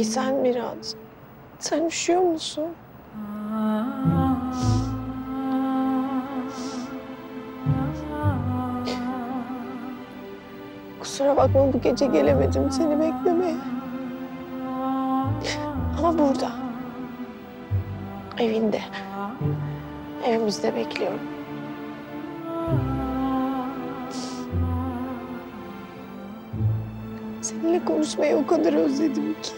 Peki sen Mirat, sen üşüyor musun? Kusura bakma bu gece gelemedim seni beklemeye. Ama burada, evinde, evimizde bekliyorum. Seninle konuşmayı o kadar özledim ki.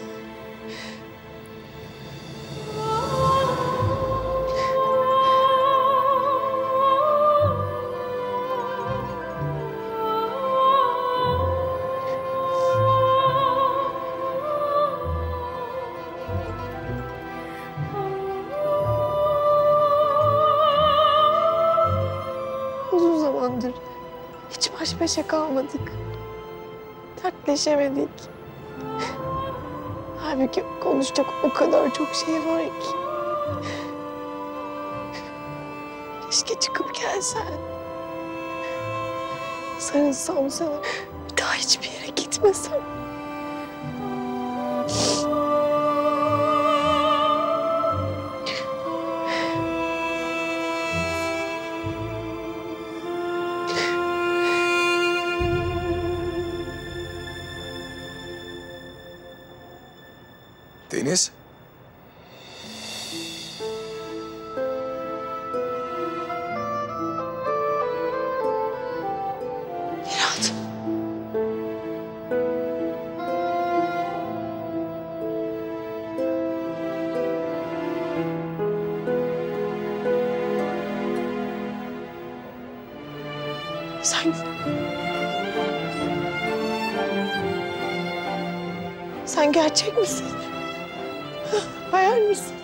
Uzun zamandır hiç baş başa kalmadık. Dertleşemedik. Halbuki konuşacak o kadar çok şey var ki. Keşke çıkıp gelsen. Sarılsam sana, bir daha hiçbir yere gitmesem. Deniz. Mirat. Sen gerçek misin? Hayal misin?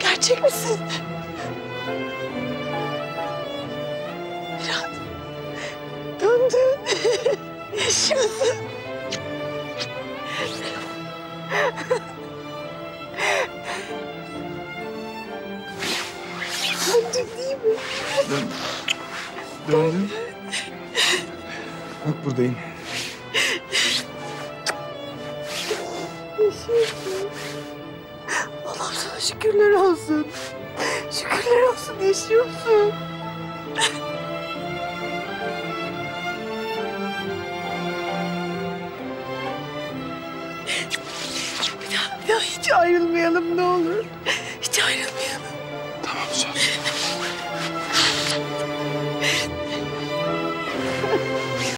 Gerçek misin? Mirat, döndün. Yaşıyorsun. Döndün değil mi? Döndüm. Bak buradayım. Yaşıyorsun. Allah'ım sana şükürler olsun. Şükürler olsun, yaşıyorsun. Bir daha hiç ayrılmayalım ne olur.